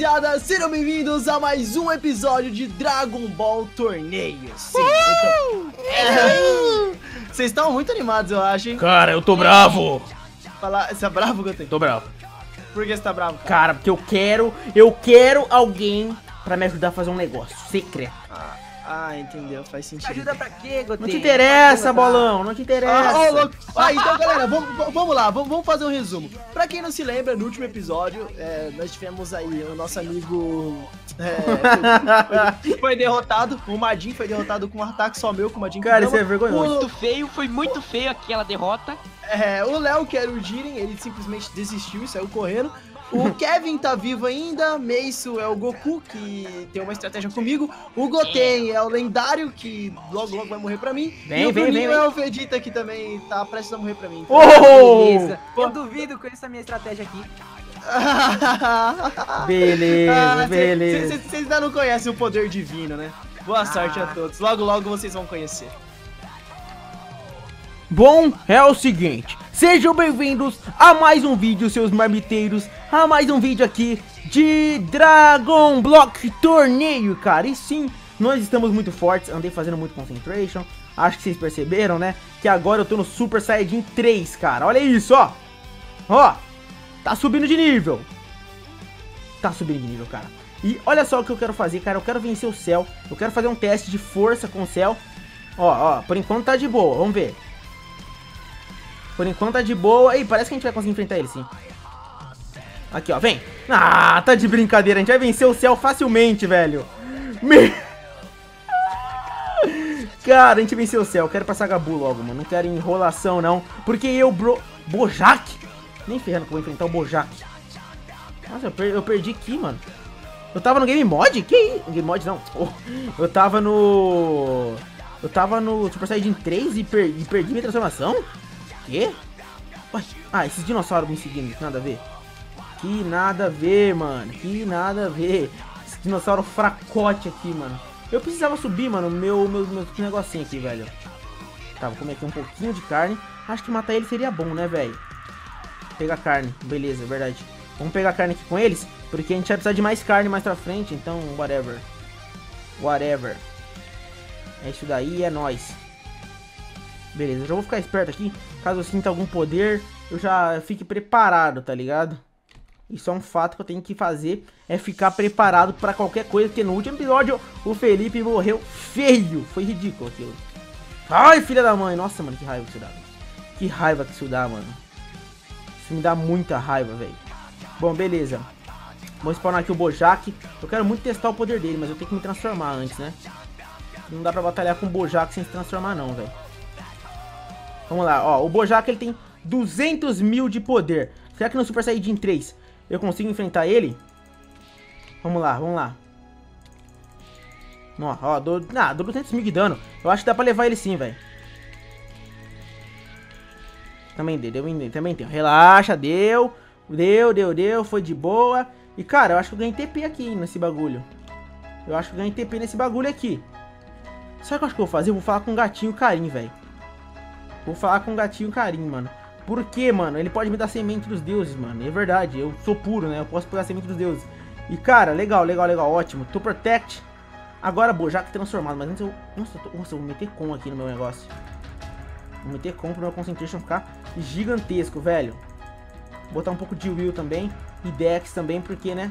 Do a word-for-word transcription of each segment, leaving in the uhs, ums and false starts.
rapaziada, sejam bem-vindos a mais um episódio de Dragon Ball Torneios. Sim, uh! tô... é. Vocês estão muito animados, eu acho, hein? Cara, eu tô bravo. Fala... Você tá bravo, Goten? Tô bravo. Por que você tá bravo, cara? Cara, porque eu quero, eu quero alguém pra me ajudar a fazer um negócio secreto. Ah. Ah, entendeu, faz sentido. Ajuda pra quê, Goten? Não te interessa, bolão, não te interessa. Ah, oh, louco. Ah, então, galera, vamos, vamos lá, vamos fazer um resumo. Pra quem não se lembra, no último episódio, é, nós tivemos aí o nosso amigo... É, foi, foi derrotado, o Majin foi derrotado com um ataque só meu, com o Majin. Cara, isso é vergonhoso. Muito feio, foi muito feio aquela derrota. É, o Léo, que era o Jiren, ele simplesmente desistiu e saiu correndo. O Kevin tá vivo ainda, Meisu é o Goku, que tem uma estratégia comigo. O Goten é o Lendário, que logo logo vai morrer pra mim. Vem, e o vem, Bruninho vem, é o Vegeta, que também tá prestes a morrer pra mim. Então, oh! Beleza. Eu duvido com essa minha estratégia aqui. Beleza, ah, beleza. Vocês ainda não conhecem o poder divino, né? Boa ah. sorte a todos. Logo logo vocês vão conhecer. Bom, é o seguinte, sejam bem-vindos a mais um vídeo, seus marmiteiros, a mais um vídeo aqui de Dragon Block Torneio, cara. E sim, nós estamos muito fortes, andei fazendo muito Concentration, acho que vocês perceberam, né, que agora eu tô no Super Saiyajin três, cara, olha isso, ó, ó, tá subindo de nível, tá subindo de nível, cara. E olha só o que eu quero fazer, cara, eu quero vencer o Cell, eu quero fazer um teste de força com o Cell, ó, ó, por enquanto tá de boa, vamos ver. Por enquanto tá de boa. Ih, parece que a gente vai conseguir enfrentar ele, sim. Aqui, ó, vem. Ah, tá de brincadeira. A gente vai vencer o Cell facilmente, velho. Me... Cara, a gente venceu o Cell. Quero passar Gabu logo, mano. Não quero enrolação, não. Porque eu, bro... Bojack? Nem ferrando que eu vou enfrentar o Bojack. Nossa, eu, per... eu perdi aqui, mano. Eu tava no Game Mod? Que isso? Game Mod, não. Oh. Eu tava no... Eu tava no Super Saiyajin três e, per... e perdi minha transformação? Quê? Ah, esses dinossauros me seguindo, nada a ver. Que nada a ver, mano. Que nada a ver. Esse dinossauro fracote aqui, mano. Eu precisava subir, mano, meu, meu, meu negocinho aqui, velho. Tá, vou comer aqui um pouquinho de carne. Acho que matar ele seria bom, né, velho? Pegar carne, beleza, é verdade. Vamos pegar carne aqui com eles, porque a gente vai precisar de mais carne mais pra frente, então whatever. Whatever. É isso daí, é nóis. Beleza, eu já vou ficar esperto aqui. Caso eu sinta algum poder, eu já fique preparado, tá ligado? Isso é um fato que eu tenho que fazer, é ficar preparado pra qualquer coisa. Porque no último episódio, o Felipe morreu feio. Foi ridículo aquilo. Ai, filha da mãe. Nossa, mano, que raiva que isso dá. Que raiva que isso dá, mano. Isso me dá muita raiva, velho. Bom, beleza. Vou spawnar aqui o Bojack. Eu quero muito testar o poder dele, mas eu tenho que me transformar antes, né? Não dá pra batalhar com o Bojack sem se transformar, não, velho. Vamos lá, ó, o Bojack ele tem duzentos mil de poder. Será que no Super Saiyajin três eu consigo enfrentar ele? Vamos lá, vamos lá. Ó, ó, dou, ah, dou duzentos mil de dano. Eu acho que dá pra levar ele sim, velho. Também deu, deu, também deu. Relaxa, deu, deu, deu, deu, foi de boa. E cara, eu acho que eu ganhei T P aqui nesse bagulho. Eu acho que eu ganhei T P nesse bagulho aqui. Sabe o que eu acho que eu vou fazer? Eu vou falar com o gatinho carinho, velho. Vou falar com o gatinho carinho, mano. Por quê, mano? Ele pode me dar semente dos deuses, mano. É verdade, eu sou puro, né? Eu posso pegar semente dos deuses. E, cara, legal, legal, legal, ótimo. Tô protect. Agora, Bojack transformado. Mas antes eu... Nossa, eu, tô... Nossa, eu vou meter com aqui no meu negócio. Vou meter com pro meu concentration ficar gigantesco, velho. Vou botar um pouco de Will também. E Dex também, porque, né?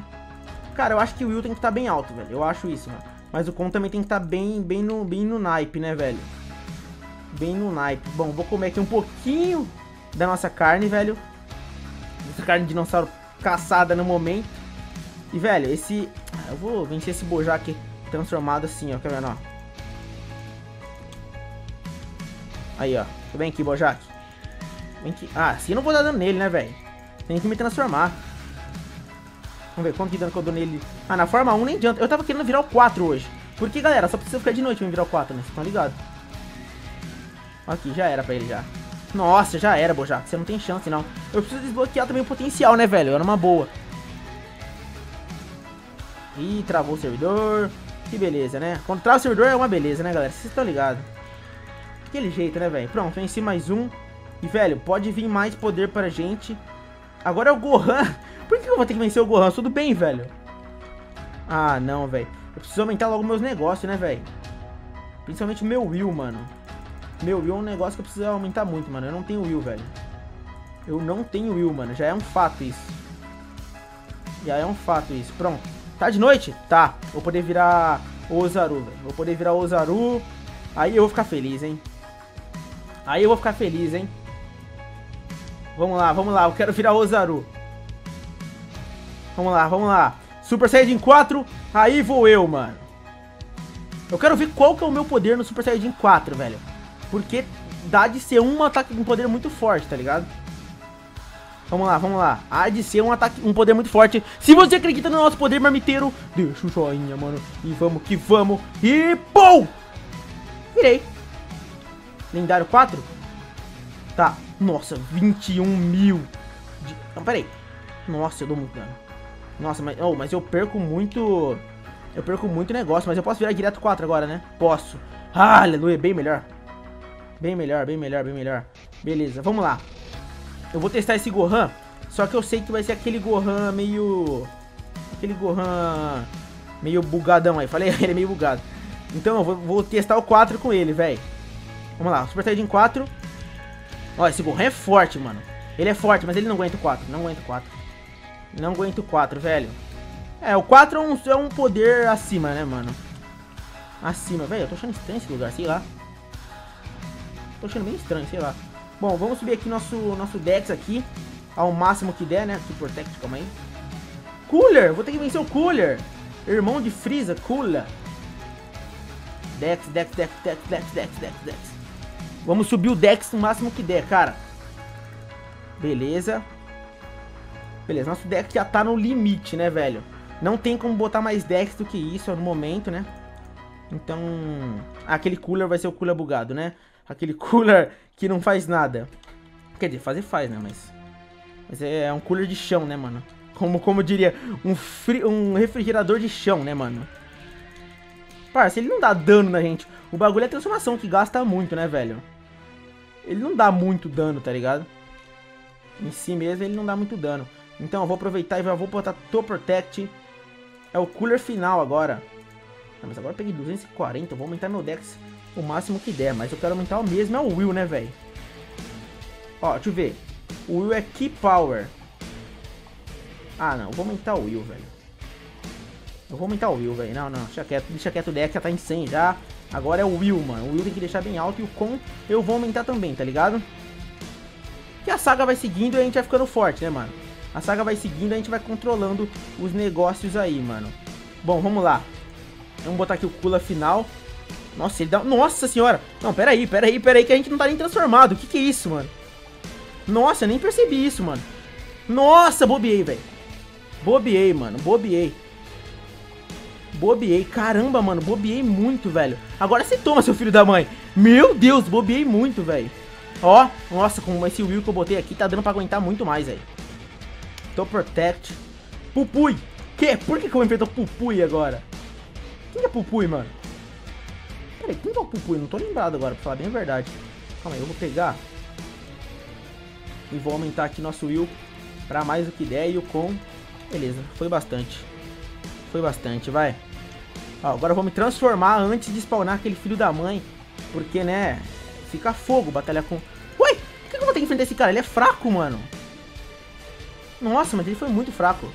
Cara, eu acho que o Will tem que estar bem alto, velho. Eu acho isso, mano. Mas o Con também tem que estar bem, bem, no, bem no naipe, né, velho? Bem no naipe. Bom, vou comer aqui um pouquinho da nossa carne, velho. Essa carne de dinossauro caçada no momento. E, velho, esse... Ah, eu vou vencer esse Bojack transformado assim, ó. Tá vendo, ó? Aí, ó. Vem aqui, Bojack. Vem aqui. Ah, assim eu não vou dar dano nele, né, velho? Tem que me transformar. Vamos ver quanto de dano que eu dou nele. Ah, na forma um nem adianta. Eu tava querendo virar o quatro hoje. Porque, galera, só precisa ficar de noite pra virar o quatro, né? Vocês estão ligados? Aqui, já era pra ele já. Nossa, já era, Bojack. Você não tem chance, não. Eu preciso desbloquear também o potencial, né, velho? Era uma boa. Ih, travou o servidor. Que beleza, né? Quando trava o servidor é uma beleza, né, galera? Vocês estão ligados. Aquele jeito, né, velho? Pronto, venci mais um. E, velho, pode vir mais poder pra gente. Agora é o Gohan. Por que eu vou ter que vencer o Gohan? Tudo bem, velho. Ah, não, velho. Eu preciso aumentar logo meus negócios, né, velho? Principalmente o meu Will, mano. Meu Will é um negócio que eu preciso aumentar muito, mano. Eu não tenho Will, velho. Eu não tenho Will, mano. Já é um fato isso. Já é um fato isso. Pronto. Tá de noite? Tá. Vou poder virar Ozaru, velho. Vou poder virar Ozaru. Aí eu vou ficar feliz, hein? Aí eu vou ficar feliz, hein? Vamos lá, vamos lá. Eu quero virar Ozaru. Vamos lá, vamos lá. Super Saiyajin quatro. Aí vou eu, mano. Eu quero ver qual que é o meu poder no Super Saiyajin quatro, velho. Porque dá de ser um ataque, um poder muito forte, tá ligado? Vamos lá, vamos lá. Há de ser um ataque, um poder muito forte. Se você acredita no nosso poder marmiteiro, deixa o joinha, mano. E vamos que vamos. E pum! Virei. Lendário quatro? Tá. Nossa, vinte e um mil. De... Não, peraí. Nossa, eu dou muito dano. Nossa, mas, oh, mas eu perco muito... Eu perco muito negócio, mas eu posso virar direto quatro agora, né? Posso. Ah, aleluia, bem melhor. Bem melhor, bem melhor, bem melhor. Beleza, vamos lá. Eu vou testar esse Gohan, só que eu sei que vai ser aquele Gohan meio... Aquele Gohan meio bugadão aí. Falei, ele é meio bugado. Então eu vou, vou testar o quatro com ele, velho. Vamos lá, Super Saiyajin quatro. Ó, esse Gohan é forte, mano. Ele é forte, mas ele não aguenta o quatro. Não aguenta o quatro. Não aguenta o quatro, velho. É, o quatro é um, é um poder acima, né, mano? Acima, velho. Eu tô achando estranho esse lugar, sei lá. Tô achando bem estranho, sei lá. Bom, vamos subir aqui nosso, nosso Dex aqui, ao máximo que der, né? Aqui, Protect, calma aí. Cooler! Vou ter que vencer o Cooler! Irmão de Freeza, Cooler. Dex, Dex, Dex, Dex, Dex, Dex, Dex, Dex. Vamos subir o Dex no máximo que der, cara. Beleza. Beleza, nosso Dex já tá no limite, né, velho? Não tem como botar mais Dex do que isso no momento, né? Então... Ah, aquele Cooler vai ser o Cooler bugado, né? Aquele Cooler que não faz nada. Quer dizer, fazer faz, né? Mas, mas é um cooler de chão, né, mano? Como, como eu diria, um, fri... um refrigerador de chão, né, mano? Parça, ele não dá dano na gente. O bagulho é a transformação que gasta muito, né, velho? Ele não dá muito dano, tá ligado? Em si mesmo, ele não dá muito dano. Então, eu vou aproveitar e vou botar Top Protect. É o cooler final agora. Ah, mas agora eu peguei duzentos e quarenta. Eu vou aumentar meu Dex o máximo que der, mas eu quero aumentar o mesmo é o Will, né, velho? Ó, deixa eu ver. O Will é Key Power. Ah, não. Eu vou aumentar o Will, velho. Eu vou aumentar o Will, velho. Não, não. Deixa quieto. Deixa quieto o deck. Já tá em cem já. Agora é o Will, mano. O Will tem que deixar bem alto. E o Con eu vou aumentar também, tá ligado? E a saga vai seguindo e a gente vai ficando forte, né, mano? A saga vai seguindo e a gente vai controlando os negócios aí, mano. Bom, vamos lá. Vamos botar aqui o Cooler final. Nossa, ele dá... Nossa senhora! Não, peraí, peraí, peraí, que a gente não tá nem transformado. O que que é isso, mano? Nossa, eu nem percebi isso, mano. Nossa, bobiei, velho. Bobiei, mano, bobiei. Bobiei, caramba, mano, bobiei muito, velho. Agora você toma, seu filho da mãe. Meu Deus, bobiei muito, velho. Ó, nossa, com esse Will que eu botei aqui, tá dando pra aguentar muito mais, velho. Tô Protect. Pupui! Que? Por que que eu enfrento Pupui agora? Quem é Pupui, mano? Peraí, quem é o Pupui? Não tô lembrado agora, pra falar bem a verdade. Calma aí, eu vou pegar. E vou aumentar aqui nosso Will pra mais do que der. E o Com. Beleza, foi bastante. Foi bastante, vai. Ó, agora eu vou me transformar antes de spawnar aquele filho da mãe. Porque, né? Fica fogo batalhar com. Ué! Por que eu vou ter que enfrentar esse cara? Ele é fraco, mano. Nossa, mas ele foi muito fraco.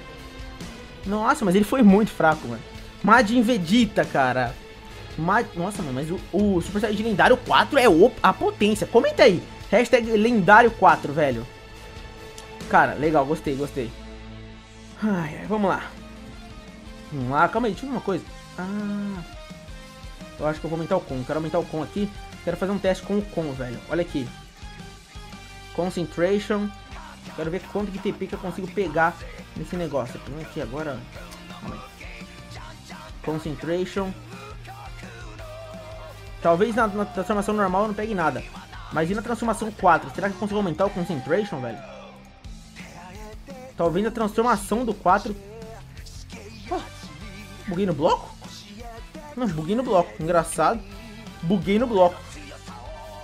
Nossa, mas ele foi muito fraco, mano. Majin Vegeta, cara. Nossa, mano, mas o, o Super Saiyajin Lendário quatro é o, a potência. Comenta aí. Hashtag Lendário quatro, velho. Cara, legal, gostei, gostei. Ai, ai, vamos lá. Vamos lá, calma aí, deixa eu ver uma coisa. Ah, eu acho que eu vou aumentar o Con. Quero aumentar o Con aqui. Quero fazer um teste com o Con, velho. Olha aqui. Concentration. Quero ver quanto de T P que eu consigo pegar nesse negócio. Vamos aqui agora. Concentration. Talvez na, na transformação normal eu não pegue nada. Mas e na transformação quatro? Será que eu consigo aumentar o Concentration, velho? Talvez na transformação do quatro... Oh, buguei no bloco? Não, buguei no bloco. Engraçado. Buguei no bloco.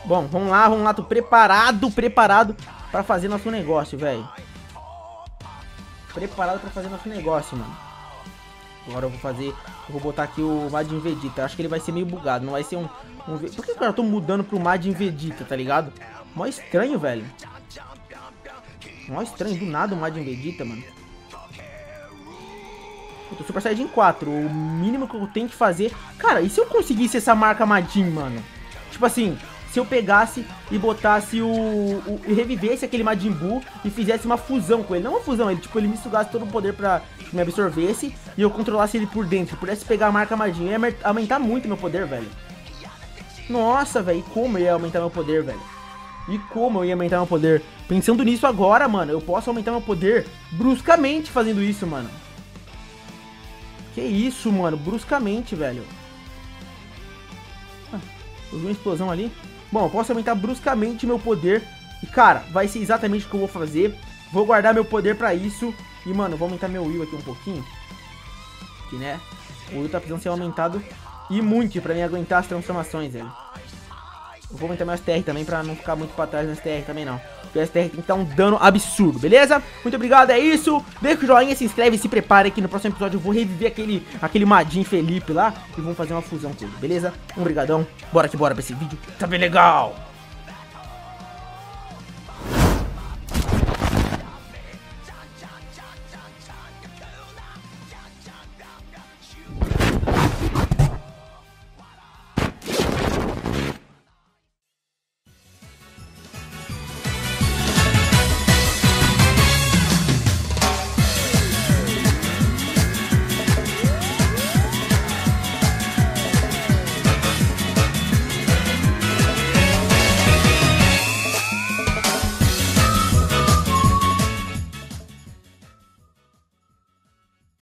Bom, vamos lá, vamos lá. Tô preparado, preparado pra fazer nosso negócio, velho. Preparado pra fazer nosso negócio, mano. Agora eu vou fazer, eu vou botar aqui o Majin Vegeta. Eu acho que ele vai ser meio bugado, não vai ser um... um... Por que, cara, eu tô mudando pro Majin Vegeta, tá ligado? Mó estranho, velho. Mó estranho, do nada o Majin Vegeta, mano. Eu tô Super Saiyajin quatro, o mínimo que eu tenho que fazer... Cara, e se eu conseguisse essa marca Majin, mano? Tipo assim... Se eu pegasse e botasse o, o... e revivesse aquele Majin Buu e fizesse uma fusão com ele. Não uma fusão, ele tipo, ele me sugasse todo o poder pra me absorvesse e eu controlasse ele por dentro. Pudesse pegar a marca Majin, ia aumentar muito meu poder, velho. Nossa, velho, como eu ia aumentar meu poder, velho. E como eu ia aumentar meu poder. Pensando nisso agora, mano, eu posso aumentar meu poder bruscamente fazendo isso, mano. Que isso, mano, bruscamente, velho. Ah, eu vi uma explosão ali. Bom, eu posso aumentar bruscamente meu poder. E, cara, vai ser exatamente o que eu vou fazer. Vou guardar meu poder pra isso. E, mano, vou aumentar meu Will aqui um pouquinho. Que, né? O Will tá precisando ser aumentado. E muito pra mim aguentar as transformações, velho. Eu vou aumentar meu S T R também pra não ficar muito pra trás no S T R também, não. Porque o S T R tem que dar um dano absurdo, beleza? Muito obrigado, é isso. Deixa o joinha, se inscreve e se prepare aqui. No próximo episódio eu vou reviver aquele, aquele Majin Felipe lá. E vamos fazer uma fusão com ele, beleza? Um brigadão. Bora que bora pra esse vídeo. Tá bem legal.